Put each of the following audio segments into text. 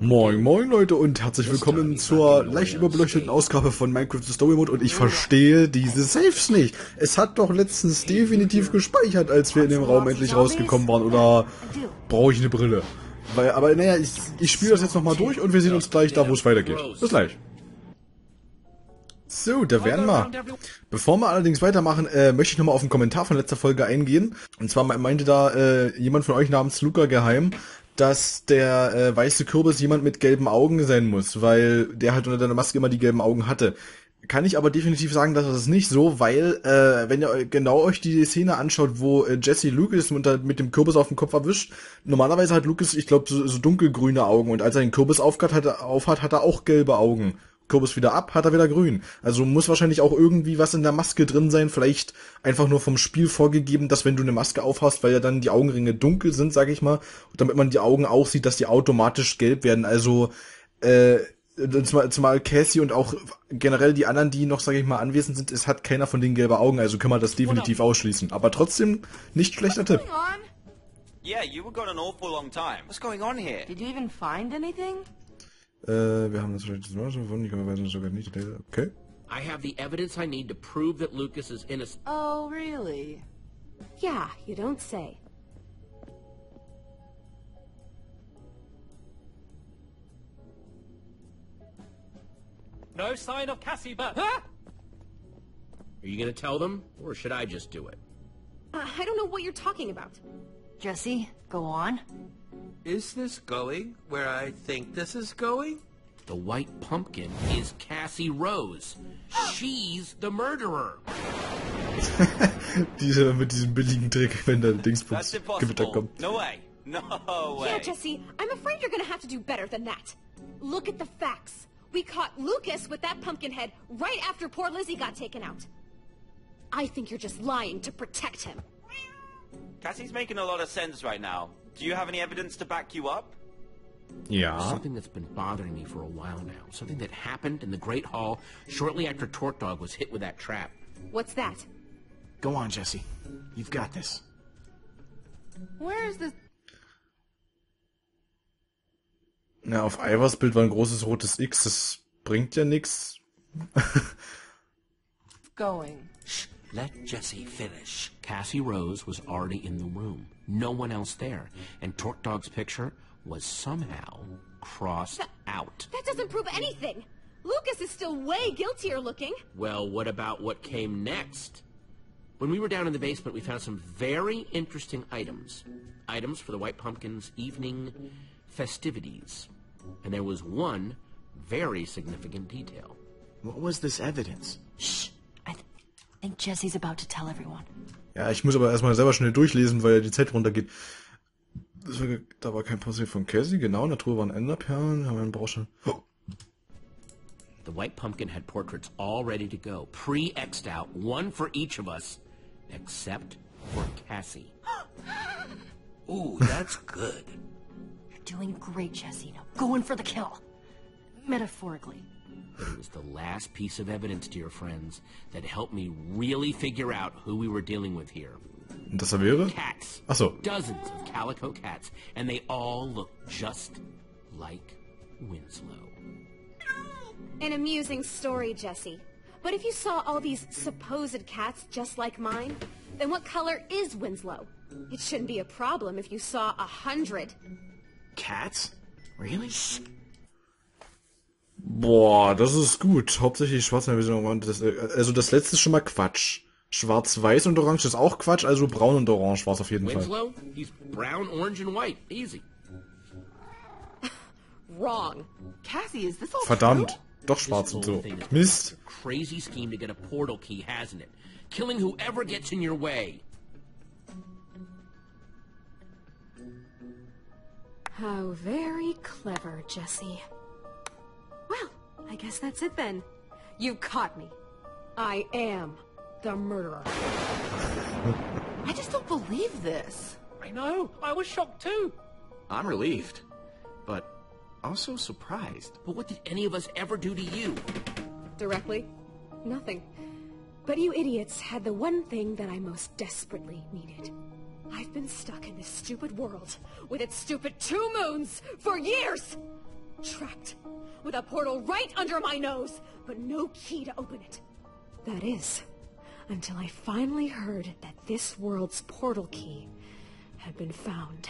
Moin moin Leute und herzlich willkommen zur leicht überbeleuchteten Ausgabe von Minecraft Story Mode und ich verstehe diese Saves nicht. Es hat doch letztens definitiv gespeichert, als wir in dem Raum endlich rausgekommen waren, oder brauche ich eine Brille? Weil, aber naja, ich spiele das jetzt nochmal durch und wir sehen uns gleich da, wo es weitergeht. Bis gleich. So, da wären wir. Bevor wir allerdings weitermachen, möchte ich nochmal auf einen Kommentar von letzter Folge eingehen. Und zwar meinte da jemand von euch namens Luca geheim, dass der weiße Kürbis jemand mit gelben Augen sein muss, weil der halt unter deiner Maske immer die gelben Augen hatte. Kann ich aber definitiv sagen, dass das nicht so, weil wenn ihr genau euch die Szene anschaut, wo Jesse Lucas mit dem Kürbis auf dem Kopf erwischt, normalerweise hat Lucas, ich glaube, so dunkelgrüne Augen, und als er den Kürbis hat er auch gelbe Augen. Kürbis wieder ab, hat er wieder grün. Also muss wahrscheinlich auch irgendwie was in der Maske drin sein, vielleicht einfach nur vom Spiel vorgegeben, dass wenn du eine Maske aufhast, weil ja dann die Augenringe dunkel sind, sag ich mal, damit man die Augen auch sieht, dass die automatisch gelb werden. Also, zumal Cassie und auch generell die anderen, die noch, sag ich mal, anwesend sind, es hat keiner von denen gelbe Augen, also können wir das definitiv ausschließen. Aber trotzdem, nicht schlechter Tipp. Wir haben das vielleicht gefunden, ich weiß es sogar nicht. Okay. I have the evidence I need to prove that Lucas is innocent. Oh, really? Yeah, you don't say. No sign of Cassie, but huh? Are you going to tell them or should I just do it? I don't know what you're talking about. Jesse, go on. Is this going where I think this is going? The white pumpkin is Cassie Rose. She's the murderer. Diese mit diesem billigen Trick, wenn der Dingsbums Gewitter kommt. No way. No way. Yeah, Jesse, I'm afraid you're going to have to do better than that. Look at the facts. We caught Lucas with that pumpkin head right after poor Lizzie got taken out. I think you're just lying to protect him. Cassie's making a lot of sense right now. Do you have any evidence to back you up? Yeah. Something that's been bothering me for a while now. Something that happened in the Great Hall shortly after Torque Dawg was hit with that trap. What's that? Go on, Jesse. You've got this. Where is this? Na, auf Ivers Bild war ein großes rotes X. Das bringt ja nix. Going. Let Jesse finish. Cassie Rose was already in the room. No one else there. And Torque Dawg's picture was somehow crossed out. That doesn't prove anything. Lucas is still way guiltier looking. Well, what about what came next? When we were down in the basement, we found some very interesting items. Items for the White Pumpkin's evening festivities. And there was one very significant detail. What was this evidence? Shh. I think Jesse's about to tell everyone. Ja, ich muss aber erstmal selber schnell durchlesen, weil die Zeit runtergeht. Da war kein Puzzle von Cassie, genau. In der Truhe waren Enderperlen, haben wir einen Brauschen. Oh. The White Pumpkin had portraits all ready to go, pre-X'd out, one for each of us, except for Cassie. Ooh, that's good. You're doing great, Jesse. Now go in for the kill. Metaphorically. It was the last piece of evidence, dear friends, that helped me really figure out who we were dealing with here. Das wäre? Cats. Ach so. Dozens of calico cats, and they all look just like Winslow. An amusing story, Jesse. But if you saw all these supposed cats just like mine, then what color is Winslow? It shouldn't be a problem if you saw 100. Cats? Really? Boah, das ist gut. Hauptsächlich schwarz. Also das letzte ist schon mal Quatsch. Schwarz-weiß und orange ist auch Quatsch, also braun und orange war es auf jeden Fall. He's brown, orange and white. Easy. Wrong. Cassie, is this all verdammt, doch schwarz und so. Mist. Crazy scheme to get a portal key, hasn't it? Killing whoever gets in your way. How very clever, Jesse. Well, I guess that's it then. You caught me. I am the murderer. I just don't believe this. I know. I was shocked too. I'm relieved, but also surprised. But what did any of us ever do to you? Directly? Nothing. But you idiots had the one thing that I most desperately needed. I've been stuck in this stupid world with its stupid 2 moons for years. Trapped with a portal right under my nose, but no key to open it. That is, until I finally heard that this world's portal key had been found.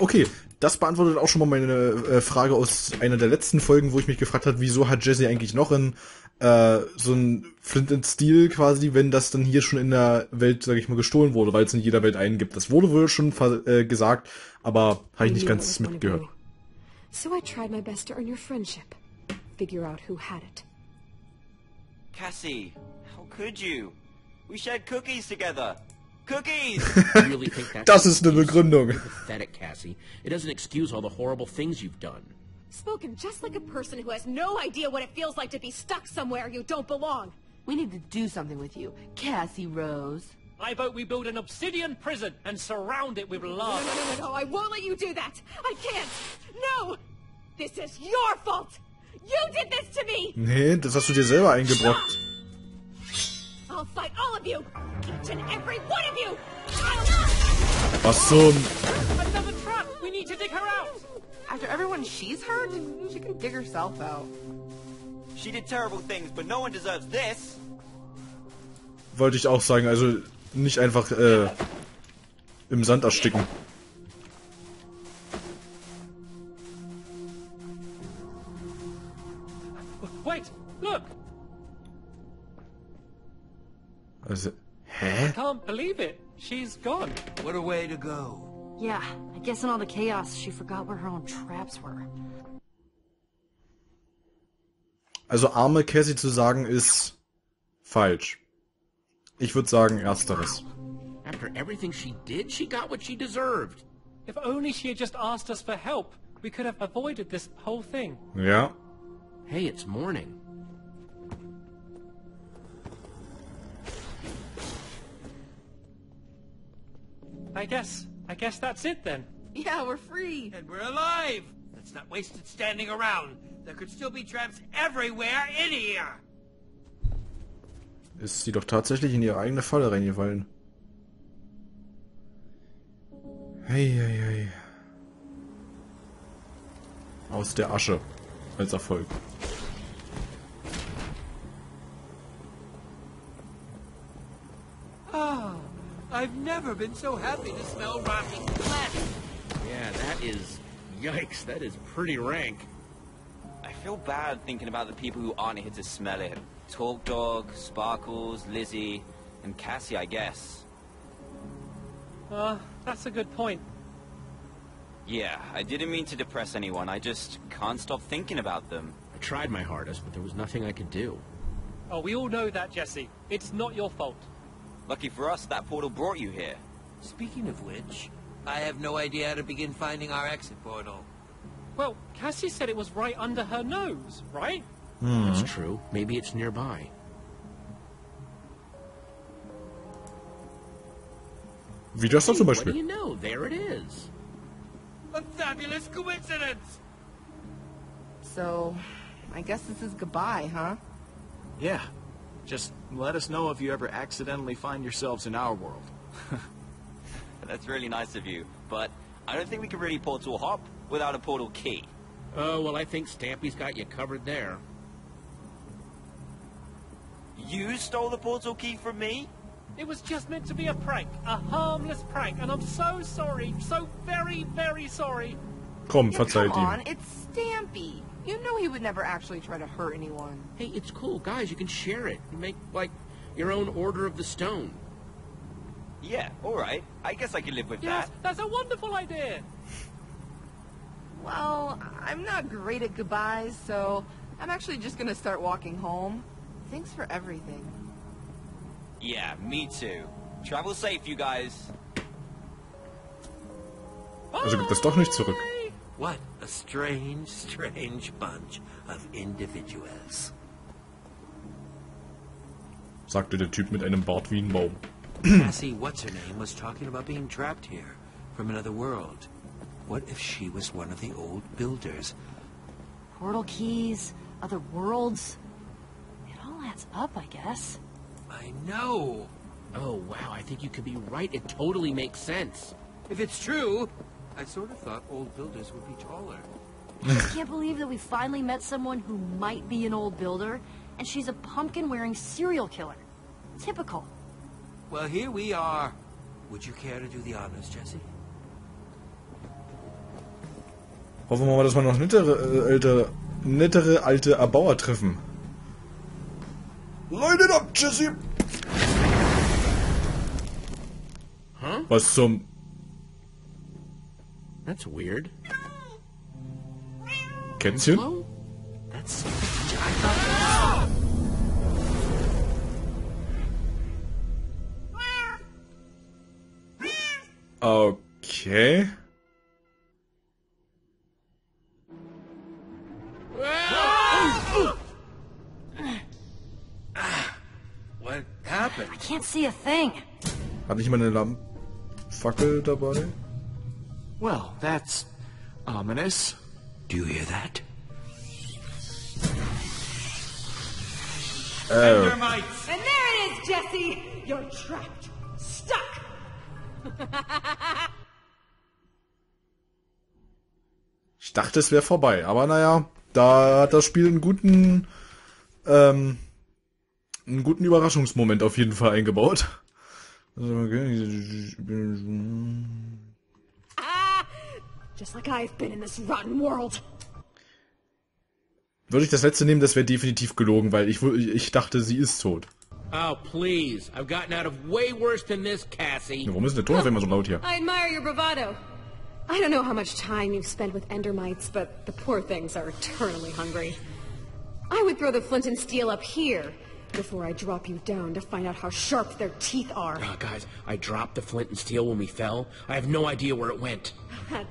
Okay, das beantwortet auch schon mal meine Frage aus einer der letzten Folgen, wo ich mich gefragt habe, wieso hat Jesse eigentlich noch in so ein Flint and Steel quasi, wenn das dann hier schon in der Welt, sage ich mal, gestohlen wurde, weil es in jeder Welt einen gibt. Das wurde wohl schon gesagt, aber habe ich nicht ganz mitgehört. So I tried my best to earn your friendship. Figure out who had it. Cassie, how could you? We shared cookies together. Cookies. You really think that's das ist eine Begründung. Pathetic, Cassie. It doesn't excuse all the horrible things you've done. Spoken just like a person who has no idea what it feels like to be stuck somewhere you don't belong. We need to do something with you, Cassie Rose. I vote we build an obsidian prison and surround it with lava. No, I won't let you do that. I can't. No! This is your fault. You did this to me. Nee, das hast du dir selber eingebrockt. I'll fight all of you. Each and every one of you. Was zum? Another trap. We need to dig her out. After everyone she's hurt, she can dig herself out. She did terrible things, but no one deserves this. Wollte ich auch sagen, also nicht einfach im Sand ersticken. Wait, look. Also, hä? I can't believe it. She's gone. What a way to go. Yeah, I guess in all the chaos, she forgot where her own traps were. Also arme Cassie zu sagen ist falsch. Ich würde sagen ersteres. After everything she did, she got what she deserved. If only she had just asked us for help, we could have avoided this whole thing. Ja. Hey, it's morning. I guess that's it then. Yeah, we're free. And we're alive. Let's not waste it standing around. There could still be traps everywhere in here. Ist sie doch tatsächlich in ihre eigene Falle reingefallen. Hey, hey, hey. Aus der Asche. Als Erfolg. Ah. I've never been so happy to smell rotting flesh. Yeah, that is... Yikes, that is pretty rank. I feel bad thinking about the people who aren't here to smell it. Torque Dawg, Sparklez, Lizzie, and Cassie, I guess. That's a good point. Yeah, I didn't mean to depress anyone. I just can't stop thinking about them. I tried my hardest, but there was nothing I could do. Oh, we all know that, Jesse. It's not your fault. Lucky for us, that portal brought you here. Speaking of which, I have no idea how to begin finding our exit portal. Well, Cassie said it was right under her nose, right? Mm. That's true. Maybe it's nearby. Wie das zum Beispiel. What do you know? There it is. A fabulous coincidence. So, I guess this is goodbye, huh? Yeah. Just let us know if you ever accidentally find yourselves in our world. That's really nice of you, but I don't think we can really portal hop without a portal key. Oh, well, I think Stampy's got you covered there. You stole the portal key from me? It was just meant to be a prank, a harmless prank, and I'm so sorry, so very, very sorry. Komm, verzeiht ihm. It's Stampy. You know he would never actually try to hurt anyone. Hey, it's cool, guys. You can share it. You make, like, your own Order of the Stone. Yeah, all right. I guess I can live with that. Yes, that's a wonderful idea. Well, I'm not great at goodbyes, so I'm actually just going to start walking home. Thanks for everything. Yeah, me too. Travel safe, you guys. Also gibt es doch nicht zurück. What a strange, strange bunch of individuals. Sagte der Typ mit einem Bart wie ein Baum. Cassie, what's her name, was talking about being trapped here from another world. What if she was one of the old builders? Portal keys, other worlds. It all adds up, I guess. I know. Oh, wow, I think you could be right. It totally makes sense. If it's true, I sort of thought old builders would be taller. I can't believe that we finally met someone who might be an old builder, and she's a pumpkin-wearing serial killer. Typical. Well, here we are. Would you care to do the honors, Jesse? Hoffen wir mal, dass wir noch nettere alte Erbauer treffen. Leidet ab, Jesse! Huh? Was zum... That's weird. Kätzchen? That's... Okay. What happened? I can't see a thing. Hat nicht meine Lampfackel dabei? Well, that's ominous. Do you hear that? Endermites! And there it is, Jesse! You're trapped. Stuck! Ich dachte, es wäre vorbei, aber naja, da hat das Spiel einen guten Überraschungsmoment auf jeden Fall eingebaut. Würde ich das letzte nehmen, das wäre definitiv gelogen, weil ich dachte, sie ist tot. Oh, please. I've gotten out of way worse than this, Cassie. Warum ist der Ton auf immer so laut hier? I admire your bravado. I don't know how much time you've spent with Endermites, but the poor things are eternally hungry. I would throw the flint and steel up here before I drop you down to find out how sharp their teeth are. Oh, guys, I dropped the flint and steel when we fell. I have no idea where it went.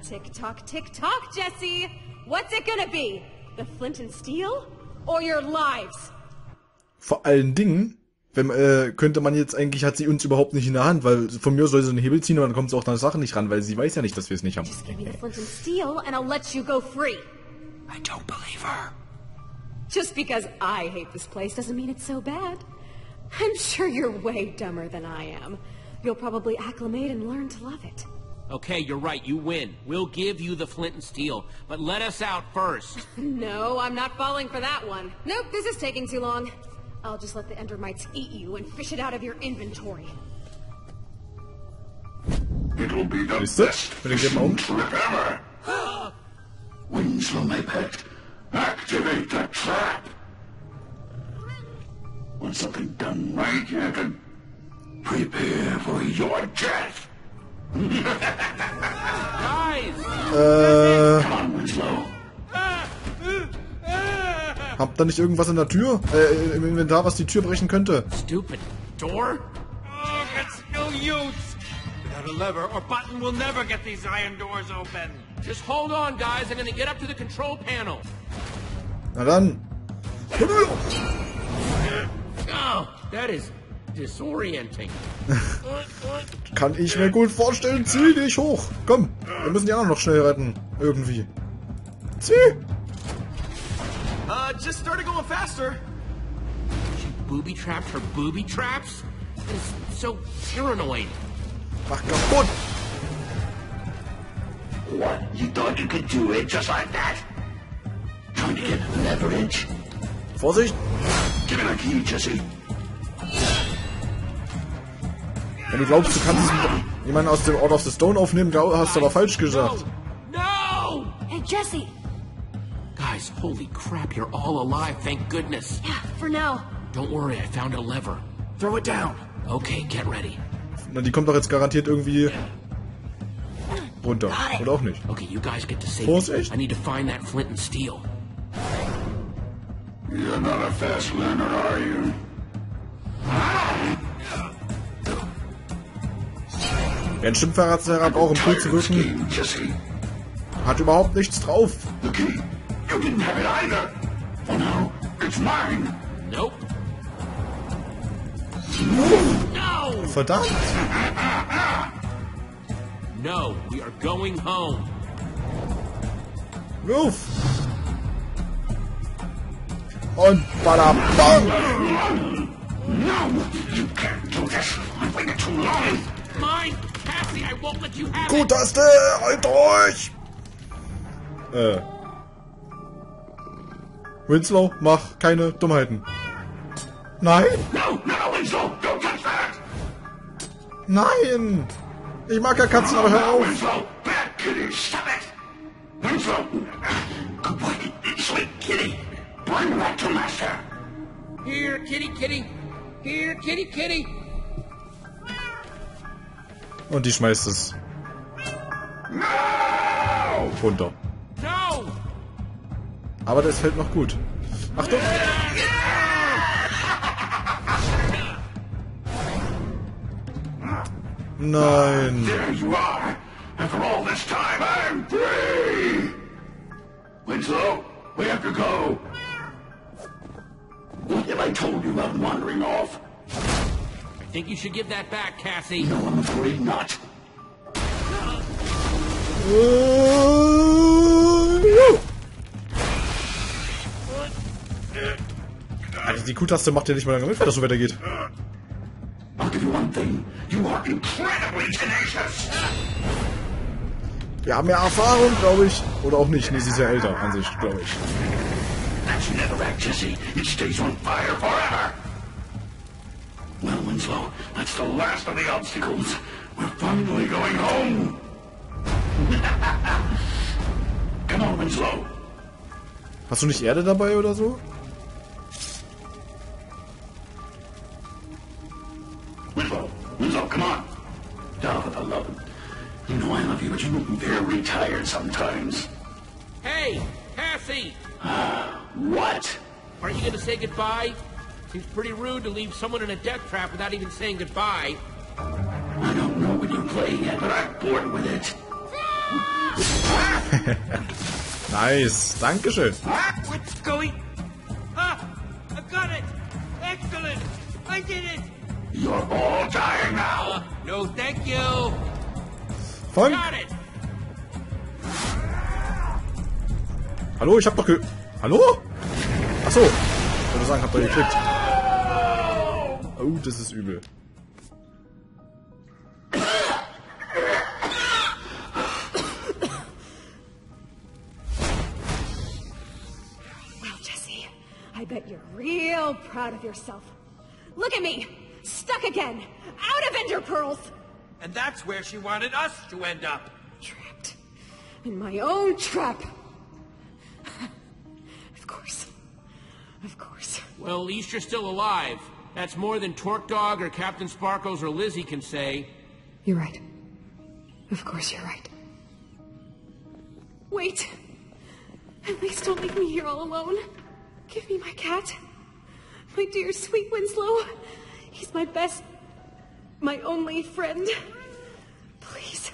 Tick-tock, tick-tock, Jesse. What's it gonna be? The flint and steel or your lives? Vor allen Dingen... könnte man jetzt eigentlich, hat sie uns überhaupt nicht in der Hand, weil von mir soll sie einen Hebel ziehen und dann kommt sie auch an Sachen nicht ran, weil sie weiß ja nicht, dass wir es nicht haben. Just give me the flint and steel and I'll let you go free. I don't believe her. Just because I hate this place doesn't mean it's so bad. I'm sure you're way dumber than I am. You'll probably acclimate and learn to love it. Okay, you're right, you win. We'll give you the flint and steel, but let us out first. No, I'm not falling for that one. Nope, this is taking too long. I'll just let the Endermites eat you and fish it out of your inventory. It'll be the best fishing trip ever. Winslow, my pet, activate the trap. Want something done right, Captain? Prepare for your death. Guys, come on, Winslow. Habt ihr nicht irgendwas in der Tür? Im Inventar, was die Tür brechen könnte? Stupid door? Oh, that's no use. Without a lever or button, we'll never get these iron doors open. Just hold on, guys. I'm gonna get up to the control panel. Na dann. Oh, that is disorienting. Kann ich mir gut vorstellen. Zieh dich hoch. Komm, wir müssen die anderen noch schnell retten. Irgendwie. Zieh! Just started going faster. She booby trapped her booby traps? It's so paranoid. Mach kaputt! What? You thought you could do it just like that? Trying to get leverage? Vorsicht! Give me the key, Jesse. Wenn du glaubst, du kannst jemanden aus dem Order of the Stone aufnehmen, hast du aber falsch gesagt. No! Hey, Jesse! Guys, holy crap, you're all alive, thank goodness. Yeah, for now. Don't worry, I found a lever. Throw it down. Okay, get ready. Na, die kommt doch jetzt garantiert irgendwie runter. Oder auch nicht. Okay, you guys get to save. Vorsicht. I need to find that flint and steel. You're not a fast learner, are you? Wer ein Schimpfverratsherr hat, auch im Pool zu rücken, hat überhaupt nichts drauf. Okay. You didn't have it either. For now, it's mine. Nope. No. Verdammt. No, we are going home. Roof. Und badabang. Q-Taste, halt durch! Winslow, mach keine Dummheiten. Nein! Nein! Ich mag ja Katzen, aber hör auf! Here, kitty, kitty! Here, kitty, kitty! Und die schmeißt es. No! Runter. No! Aber das fällt noch gut. Achtung! Nein! There you are! After all this time, I'm free! Winslow, we have to go! What have I told you about wandering off? I think you should give that back, Cassie. No, I'm afraid not. Also die Q-Taste macht ja nicht mal lange mit, wenn das so weitergeht. Wir haben ja Erfahrung, glaube ich. Oder auch nicht. Nee, sie ist ja älter an sich, glaube ich. That's Netherrack, Jesse. It stays on fire forever. Well, Winslow, that's the last of the obstacles. We're finally going home. Come on, Winslow. Hast du nicht Erde dabei oder so? Winslow, Winslow, come on. Dawg, I love you. You know I love you, but you're very tired sometimes. Hey, Cassie. What? Aren't you going to say goodbye? Seems pretty rude to leave someone in a death trap without even saying goodbye. I don't know what you're playing at, but I'm bored with it. Nice, dankeschön. What's going? I got it. Excellent. I did it. You're all dying now. No, thank you. Funk. Got it. Hallo, ich hab doch ge... Hallo? Achso. Ich würde sagen, hab doch geklickt. Oh, das ist übel. Wow, Jesse. I bet you're real proud of yourself. Look at me. Stuck again. Out of Ender Pearls. And that's where she wanted us to end up. Trapped. In my own trap. Of course. Well, at least you're still alive. That's more than Torque Dawg or Captain Sparklez or Lizzie can say. You're right. Of course you're right. Wait. At least don't leave me here all alone. Give me my cat. My dear sweet Winslow. He's my best... my only friend. Please.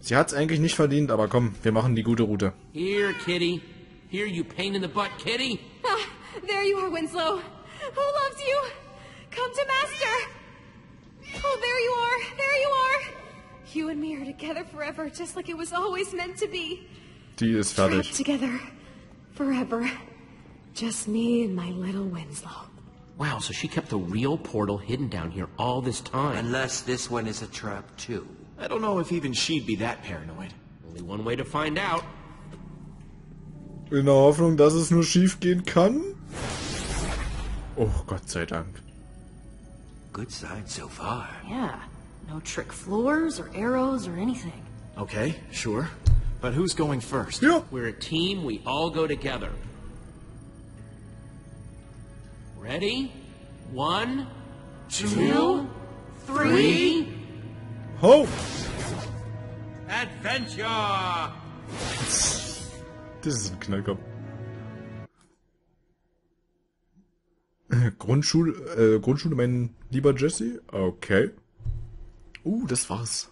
Sie hat's eigentlich nicht verdient, aber komm, wir machen die gute Route. Here, Kitty. Here, you pain in the butt, Kitty. Ah, there you are, Winslow. Who loves you? Come to Master. Oh, there you are. There you are. You and me are together forever, just like it was always meant to be. Die ist fertig. Trapped together forever. Just me and my little Winslow. Wow, so she kept the real portal hidden down here all this time. Unless this one is a trap too. I don't know if even she'd be that paranoid. Only one way to find out. In der Hoffnung, dass es nur schief gehen kann? Oh, Gott sei Dank. Good side so far. Yeah. No trick floors or arrows or anything. Okay, sure. But who's going first? Yeah. We're a team, we all go together. Ready? 1, 2, 3... Ho! Adventure! Das ist ein Knallkopf. Grundschule, mein lieber Jesse? Okay. Das war's.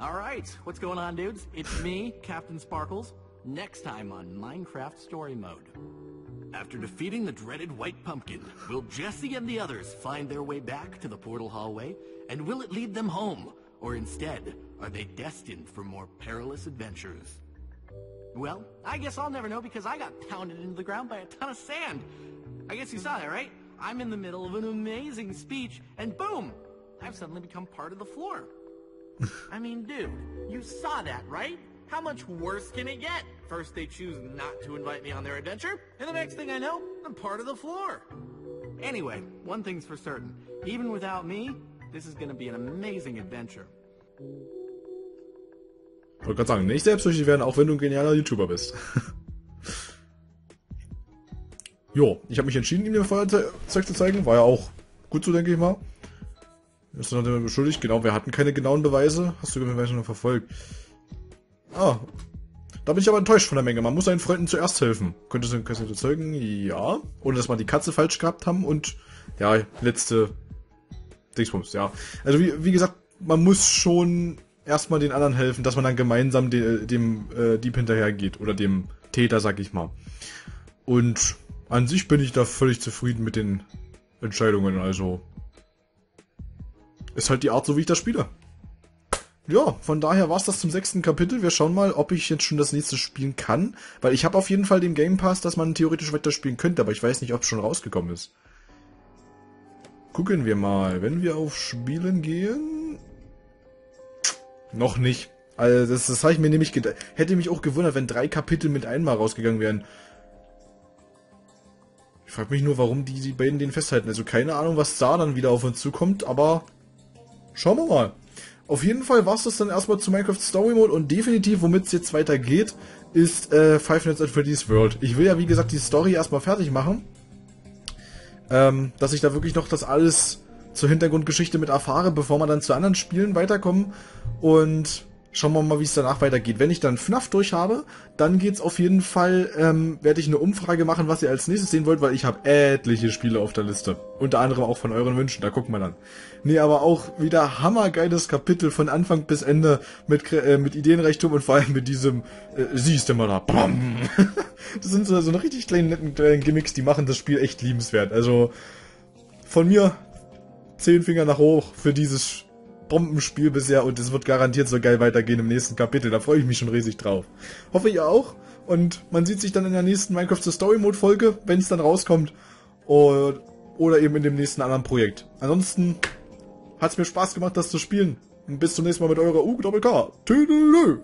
Alright, what's going on, dudes? It's me, Captain Sparklez. Next time on Minecraft Story Mode. After defeating the dreaded white pumpkin, will Jesse and the others find their way back to the portal hallway? And will it lead them home? Or instead, are they destined for more perilous adventures? Well, I guess I'll never know because I got pounded into the ground by a ton of sand. I guess you saw that, right? I'm in the middle of an amazing speech, and boom! I've suddenly become part of the floor. I mean, dude, you saw that, right? How much worse can it get? First they choose not to invite me on their adventure, and the next thing I know, I'm part of the floor. Anyway, one thing's for certain. Even without me, this is gonna be an amazing adventure. Ich wollte gerade sagen, nicht selbstsüchtig werden, auch wenn du ein genialer YouTuber bist. Jo, ich habe mich entschieden, ihm den Feuerzeug zu zeigen. War ja auch gut so, denke ich mal. Ist dann immer beschuldigt. Genau, wir hatten keine genauen Beweise. Hast du irgendwelche noch verfolgt? Ah, da bin ich aber enttäuscht von der Menge. Man muss seinen Freunden zuerst helfen. Könntest du den Kessel überzeugen? Ja. Ohne, dass wir die Katze falsch gehabt haben. Und ja, letzte Dingsbums, ja. Also wie gesagt, man muss schon erstmal den anderen helfen, dass man dann gemeinsam dem Dieb hinterhergeht. Oder dem Täter, sag ich mal. Und an sich bin ich da völlig zufrieden mit den Entscheidungen, also ist halt die Art, so wie ich das spiele. Ja, von daher war's das zum 6. Kapitel. Wir schauen mal, ob ich jetzt schon das nächste spielen kann, weil ich habe auf jeden Fall den Game Pass, dass man theoretisch weiter spielen könnte, aber ich weiß nicht, ob es schon rausgekommen ist. Gucken wir mal, wenn wir auf Spielen gehen... Noch nicht. Also das habe ich mir nämlich gedacht. Hätte mich auch gewundert, wenn 3 Kapitel mit einmal rausgegangen wären. Ich frage mich nur, warum die beiden den festhalten. Also keine Ahnung, was da dann wieder auf uns zukommt, aber schauen wir mal. Auf jeden Fall war es das dann erstmal zu Minecraft Story Mode und definitiv, womit es jetzt weitergeht, ist Five Nights at Freddy's World. Ich will ja, wie gesagt, die Story erstmal fertig machen, dass ich da wirklich noch das alles zur Hintergrundgeschichte mit erfahre, bevor wir dann zu anderen Spielen weiterkommen und... Schauen wir mal, wie es danach weitergeht. Wenn ich dann FNAF durch habe, dann geht's auf jeden Fall, werde ich eine Umfrage machen, was ihr als nächstes sehen wollt, weil ich habe etliche Spiele auf der Liste. Unter anderem auch von euren Wünschen, da gucken wir dann. Nee, aber auch wieder hammergeiles Kapitel von Anfang bis Ende mit Ideenreichtum und vor allem mit diesem, siehst du mal da, BAM! Das sind so eine richtig kleinen Gimmicks, die machen das Spiel echt liebenswert. Also, von mir 10 Finger nach hoch für dieses Bombenspiel bisher und es wird garantiert so geil weitergehen im nächsten Kapitel. Da freue ich mich schon riesig drauf. Hoffe ich auch. Und man sieht sich dann in der nächsten Minecraft Story Mode Folge, wenn es dann rauskommt. Oder eben in dem nächsten anderen Projekt. Ansonsten hat es mir Spaß gemacht, das zu spielen. Und bis zum nächsten Mal mit eurer U-Doppel-K. Tüdelü.